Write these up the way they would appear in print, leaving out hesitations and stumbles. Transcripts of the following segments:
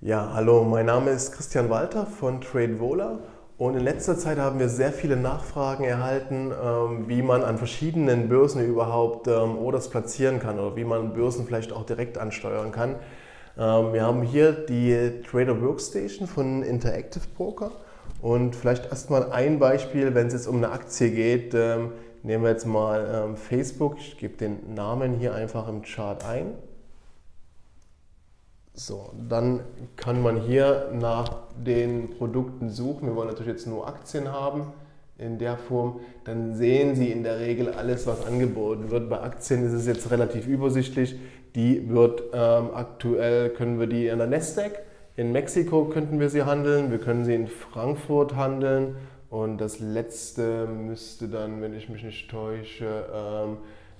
Ja, hallo, mein Name ist Christian Walter von TradeVola und in letzter Zeit haben wir sehr viele Nachfragen erhalten, wie man an verschiedenen Börsen überhaupt Orders platzieren kann oder wie man Börsen vielleicht auch direkt ansteuern kann. Wir haben hier die Trader Workstation von Interactive Broker und vielleicht erstmal ein Beispiel, wenn es jetzt um eine Aktie geht. Nehmen wir jetzt mal Facebook, ich gebe den Namen hier einfach im Chart ein. So, dann kann man hier nach den Produkten suchen. Wir wollen natürlich jetzt nur Aktien haben in der Form. Dann sehen Sie in der Regel alles, was angeboten wird. Bei Aktien ist es jetzt relativ übersichtlich. Die wird aktuell, können wir die an der Nestec, in Mexiko könnten wir sie handeln. Wir können sie in Frankfurt handeln. Und das letzte müsste dann, wenn ich mich nicht täusche,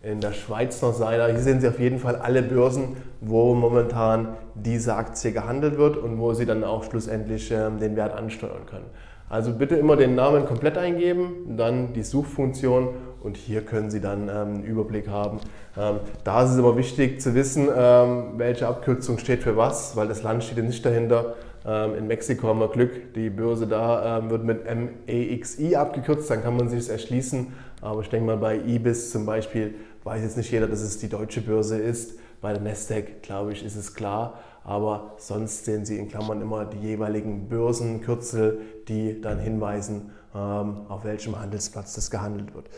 in der Schweiz noch sein. Aber hier sehen Sie auf jeden Fall alle Börsen, wo momentan diese Aktie gehandelt wird und wo Sie dann auch schlussendlich den Wert ansteuern können. Also bitte immer den Namen komplett eingeben, dann die Suchfunktion und hier können Sie dann einen Überblick haben. Da ist es aber wichtig zu wissen, welche Abkürzung steht für was, weil das Land steht nicht dahinter. In Mexiko haben wir Glück, die Börse da wird mit MAXI abgekürzt, dann kann man sich es erschließen. Aber ich denke mal bei IBIS zum Beispiel weiß jetzt nicht jeder, dass es die deutsche Börse ist. Bei der Nasdaq, glaube ich, ist es klar. Aber sonst sehen Sie in Klammern immer die jeweiligen Börsenkürzel, die dann hinweisen, auf welchem Handelsplatz das gehandelt wird.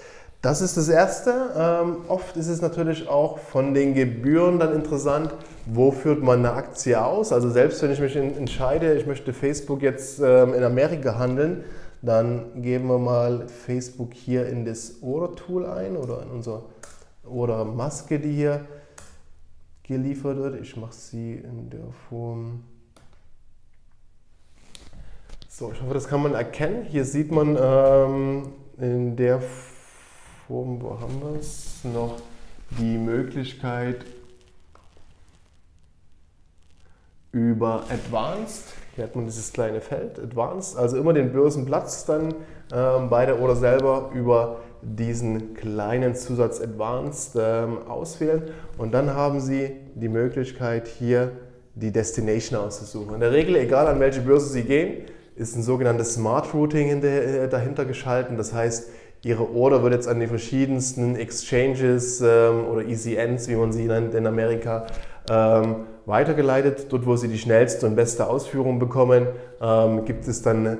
Das ist das Erste. Oft ist es natürlich auch von den Gebühren dann interessant, wo führt man eine Aktie aus. Also selbst wenn ich mich entscheide, ich möchte Facebook jetzt in Amerika handeln, dann geben wir mal Facebook hier in das Order-Tool ein oder in unsere Order-Maske, die hier geliefert wird. Ich mache sie in der Form. So, ich hoffe, das kann man erkennen. Hier sieht man in der Form, wo haben wir es noch, die Möglichkeit über Advanced, hier hat man dieses kleine Feld, Advanced, also immer den Börsenplatz dann bei der Order selber über diesen kleinen Zusatz Advanced auswählen und dann haben Sie die Möglichkeit hier die Destination auszusuchen. In der Regel, egal an welche Börse Sie gehen, ist ein sogenanntes Smart Routing dahinter geschalten, das heißt, Ihre Order wird jetzt an die verschiedensten Exchanges oder ECNs, wie man sie nennt in Amerika, weitergeleitet. Dort, wo Sie die schnellste und beste Ausführung bekommen, gibt es dann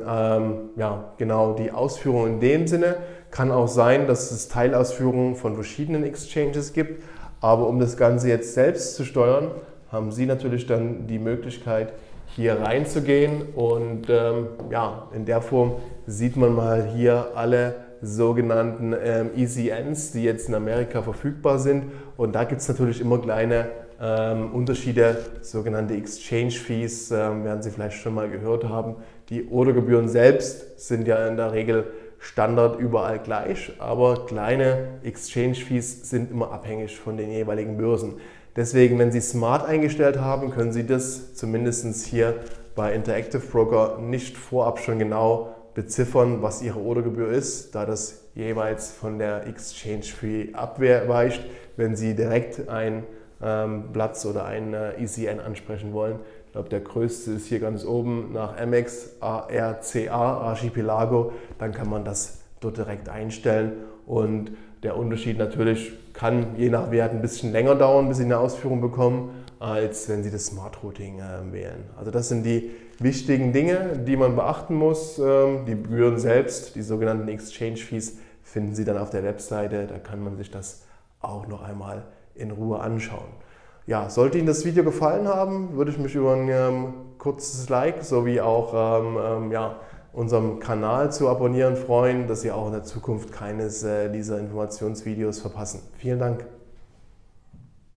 ja, genau die Ausführung in dem Sinne. Kann auch sein, dass es Teilausführungen von verschiedenen Exchanges gibt. Aber um das Ganze jetzt selbst zu steuern, haben Sie natürlich dann die Möglichkeit, hier reinzugehen. Und ja, in der Form sieht man mal hier alle sogenannten ECNs, die jetzt in Amerika verfügbar sind. Und da gibt es natürlich immer kleine Unterschiede, sogenannte Exchange-Fees, werden Sie vielleicht schon mal gehört haben. Die Ordergebühren selbst sind ja in der Regel Standard überall gleich, aber kleine Exchange-Fees sind immer abhängig von den jeweiligen Börsen. Deswegen, wenn Sie Smart eingestellt haben, können Sie das zumindest hier bei Interactive Broker nicht vorab schon genau beziffern, was Ihre Ordergebühr ist, da das jeweils von der Exchange Fee abweicht, wenn Sie direkt einen Platz oder einen ECN ansprechen wollen. Ich glaube, der größte ist hier ganz oben nach ARCA, Archipelago, dann kann man das dort direkt einstellen und der Unterschied natürlich kann je nach Wert ein bisschen länger dauern, bis Sie eine Ausführung bekommen, als wenn Sie das Smart Routing wählen. Also das sind die wichtigen Dinge, die man beachten muss. Die Gebühren selbst, die sogenannten Exchange Fees, finden Sie dann auf der Webseite. Da kann man sich das auch noch einmal in Ruhe anschauen. Ja, sollte Ihnen das Video gefallen haben, würde ich mich über ein kurzes Like sowie auch ja, unserem Kanal zu abonnieren freuen, dass Sie auch in der Zukunft keines dieser Informationsvideos verpassen. Vielen Dank!